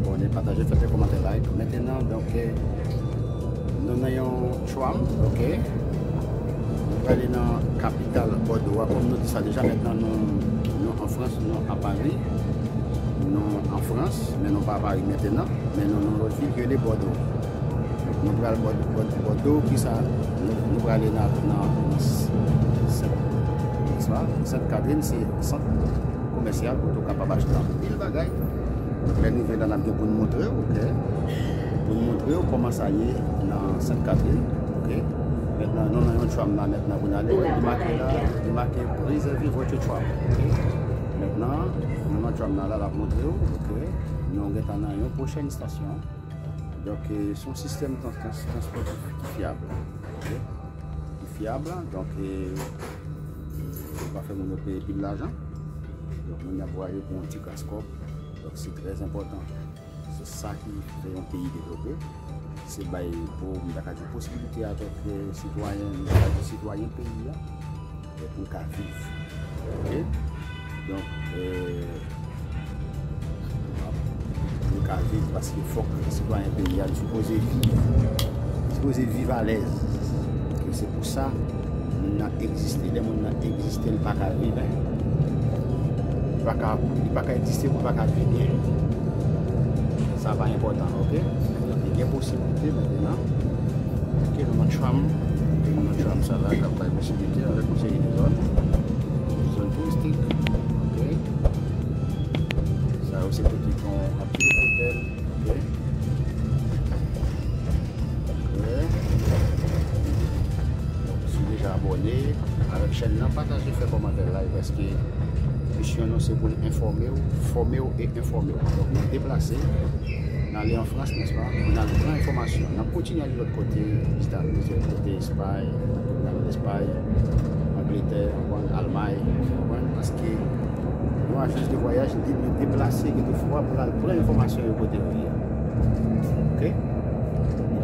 abonner, partager, faire des commentaires, like. Maintenant, donc, nous avons un tram, ok. Nous allons dans la capitale Bordeaux, comme nous disons déjà. Maintenant, nous en France, nous à Paris. Nous en France, mais non pas à Paris maintenant. Mais nous refusons les Bordeaux. Nous allons à Bordeaux, puis ça, nous allons dans Sainte-Catherine, c'est le centre commercial pour tout capable d'acheter. Là, nous venons dans la vidéo pour nous montrer, ok. Pour nous montrer comment ça y est dans Sainte-Catherine, ok. Maintenant, nous avons une chambre là, maintenant, vous allez marquer « Réservez votre chambre ». Maintenant, nous avons une chambre là, la montrer, ok. Nous allons dans une prochaine station. Donc, son système de transport est fiable, ok. Fiable, donc, on va faire mon payer plus de l'argent. Donc, nous avons voyé pour un petit cascope. Donc c'est très important. C'est ça qui fait un pays développé. C'est pour une possibilité avec les citoyens pays là, pour qu'ils vivent. Okay? Donc, pour qu'ils vivent parce qu'il faut que les citoyens pays là supposés vivre à l'aise. C'est pour ça qu'on a existé. Les gens ont existé le pas à vivre. Il ne peut pas exister pour ne pas vivre. Ça va être important, ok? Donc il y a possibilité maintenant. Ok, notre chambre, ça va être une possibilité avec une série de zones touristiques, ok? Ça aussi peut dire qu'on a plus d'hôtel, ok? Ok. Donc je suis déjà abonné à la chaîne, partagez, faites commentaire live parce que c'est pour informer, former et informer. Donc, nous déplacer, on allait en France, n'est-ce pas? On a plein d'informations. On continue à aller de l'autre côté, de l'autre côté, Espagne, Angleterre, Allemagne, parce que nous, agence de voyage, nous déplacer quelquefois pour aller plein d'informations de côté. Ok?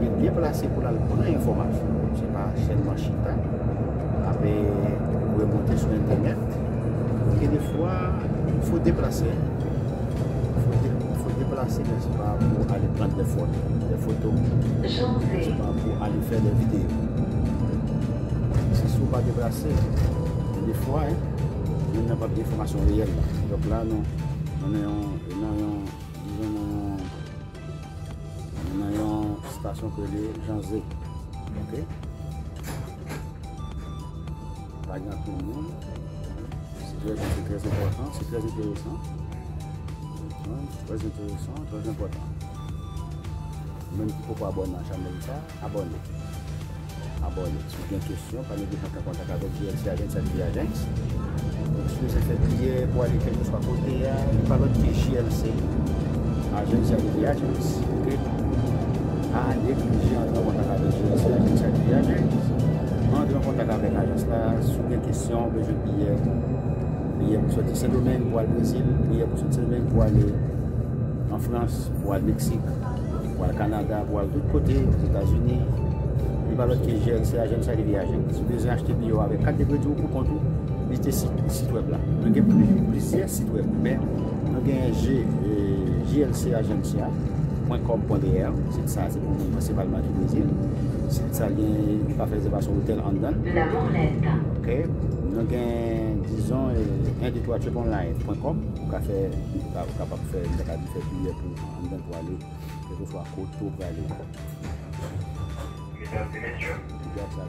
Nous déplacer pour aller plein d'informations. C'est pas seulement Chita. Après, vous pouvez monter sur Internet. Et des fois, il faut déplacer, n'est-ce pas, pour aller prendre des photos, n'est-ce pas, pour aller faire des vidéos. C'est souvent pas déplacé. Et des fois, on n'a pas d'informations réelles. Donc là, nous avons une station que les gens Z. Ok? Pas grand tout le monde. C'est très important, c'est très intéressant. Très important. Même si vous ne pouvez pas abonner à la chaîne de ça, abonnez. Si vous avez une question, parlez de faire contact avec JLC Agences et Viagences. Donc si vous faites prier pour aller quelque soit à côté, vous parlez de JLC Agences et Viagences. Allez, en contact avec JLC Agences et Viagences. Entrez en contact avec l'agence là, si vous avez une question, je vous billets. Priez pour sortir ce domaine pour aller au Brésil, priez pour sortir ce domaine pour aller en France, pour aller au Mexique, pour aller au Canada, pour aller de l'autre côté, aux États-Unis. Il va l'autre qui gère, c'est l'agence de viages. Si vous voulez acheter bio avec 4 degrés de haut pour compte, visitez le site web là. Nous avons plusieurs sites web, mais nous avons jlcagencia.com.br, c'est ça, c'est pour nous principalement du Brésil. C'est ça, il va faire réservation hôtel en dedans. Ok. Nous avons, disons, indiquatoireonline.com pour faire des billets pour aller, quelquefois à côté, pour aller. Mesdames et messieurs,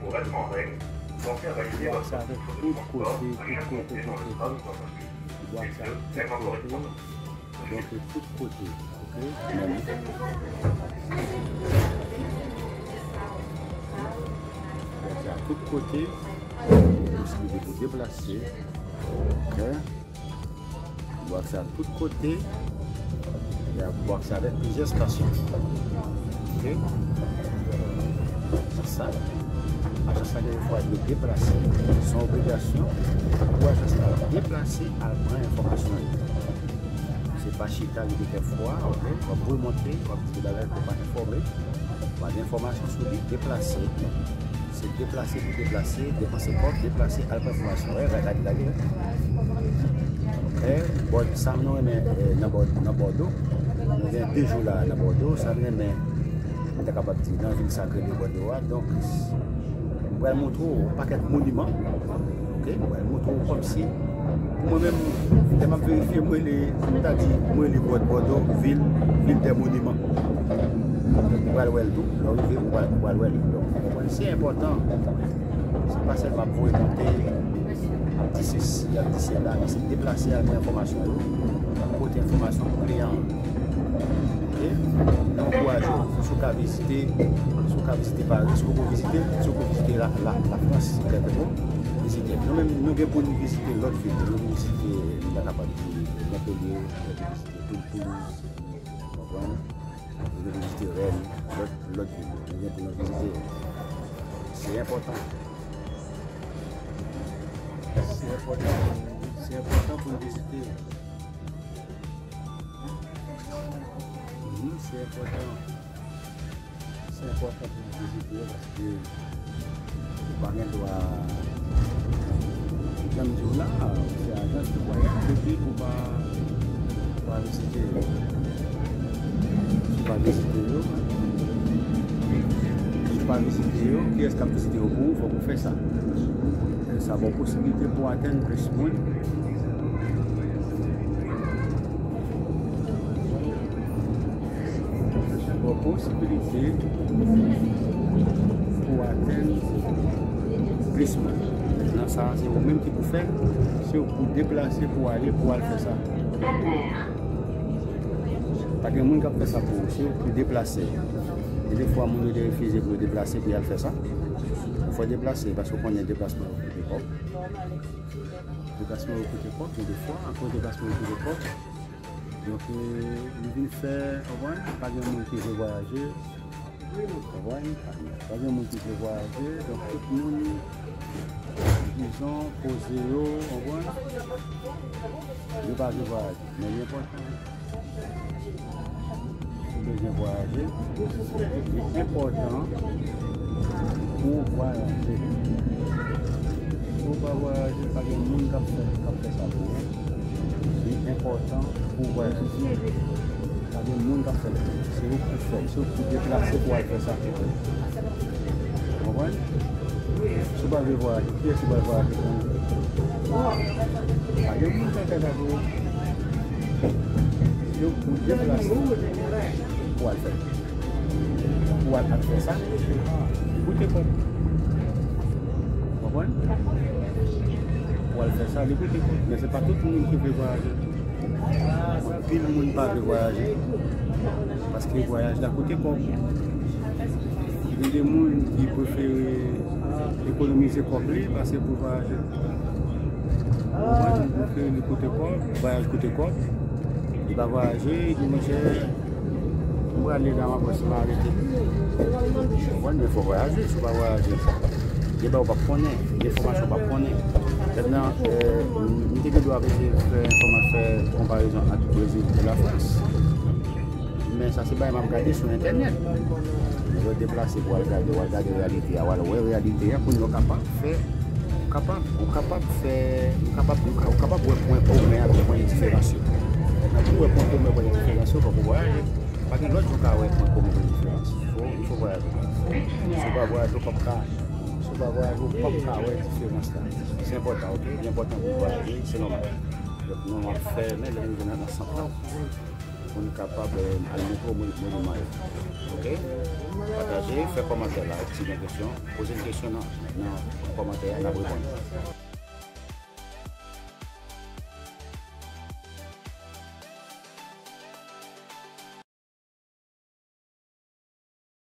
pour être en règle, pensez à valider votre carte de transport à chaque montée dans le tram ou en bus. Les deux, correspondant. Donc, tout côté. Ok? C'est à tout côté. Possibilité de déplacer. Ok. Voir ça de tous côtés. Et à voir ça avec plusieurs stations. Ok. C'est ça. Agence là, il faut être déplacé. Sans obligation. Pour agence là, déplacer à prendre information. C'est pas chita de quelquefois. Ok. On va remonter. On va vous donner pour informer. On va l'information sur lui déplacer. C'est déplacer pour déplacer, dépenser propre, déplacer à la performance. Ouais, ok, bon, ça nous est dans Bordeaux. nous avons 2 jours là à Bordeaux, ça vient, mais on est capable de dans une sacrée de Bordeaux. Donc, on va montrer un paquet de monuments. On va montrer comme si. Moi-même, je vais vérifier, je vais Bordeaux, ville des monuments. On va le voir tout, on va le voir. Donc, c'est important. C'est pas seulement pour écouter d'ici là, mais c'est déplacer avec l'information. Pour l'information client. Nous encourageons ceux qui ont visité Paris, ceux qui ont visité la France, visiter. Nous devons visiter l'autre ville, nous devons visiter la capitale, Montpellier, Toulouse, nous devons visiter Rennes, l'autre ville, nous devons visiter. C'est important. C'est important pour visiter. C'est important. C'est important pour nous visiter parce que le bagage doit. Comme je vous l'ai dit, c'est à date de voyage depuis qu'on va visiter. On va visiter l'eau. On va visiter l'eau. Qui est-ce qu'on va visiter au bout? Il faut qu'on fasse ça. Ça a une possibilité pour atteindre plus de monde. Possibilité pour atteindre plus. Maintenant, ça, c'est vous-même qui vous faites, c'est vous déplacer pour aller faire ça. Pas que monde qui fait ça pour vous, pour déplacer. Et des fois, on est refusé pour déplacer puis aller faire ça. Il faut déplacer parce qu'on a un déplacement au côté propre. Déplacement au côté propre, et des fois, encore déplacement au côté propre. Donc, nous venons faire, pas de monde qui veut voyager, pas de monde qui veut voyager, donc tout le monde, disons, posé haut, ne pas de voyager, mais l'important, c'est important pour voyager. Pour ne pas voyager, pas de monde qui fait ça. C'est important pour voyager. Parce que le monde va faire. C'est vous qui faites. C'est vous qui déplacez pour aller faire ça. Vous comprenez? Si vous voulez voyager, qui est-ce que vous voulez voyager? Parce que le monde va faire ça. C'est vous qui déplacez pour aller faire ça. Pour aller faire ça, écoutez quoi. Vous comprenez? Faire ça, mais c'est pas tout le monde qui veut voyager. Puis le monde pas veut voyager. Parce qu'il voyage d'un côté propre. Il y a des gens qui préfèrent économiser propre parce que pour voyager. Donc le côté propre, le voyage côté propre. Il va voyager, il dit monsieur, on va aller dans ma voiture, on va arrêter. Mais il faut voyager, il faut pas voyager. Il va pas prendre, les formations ne vont pas prendre. Maintenant, nous devons faire une comparaison entre le Brésil et la France. Mais ça, c'est pas mal regardé sur Internet. Nous devons déplacer pour regarder la réalité. La réalité, pour nous capables de faire. Nous capables de faire. Nous capables de faire un point de différenciation. Nous devons faire un point de différenciation pour voyager. Parce que l'autre, nous devons faire un point de différenciation. Il faut voyager. Il ne faut pas voyager comme ça. On va voir comme ça, ouais, différence là. C'est important, ok? C'est important pour voyager, c'est normal. Donc, nous, on va faire, mais nous venons dans 100 ans. On est capable d'aller mettre au monument. Ok? Partagez, faites commentaire là, si vous avez une question, posez une question là. Maintenant, commentaire, on va répondre.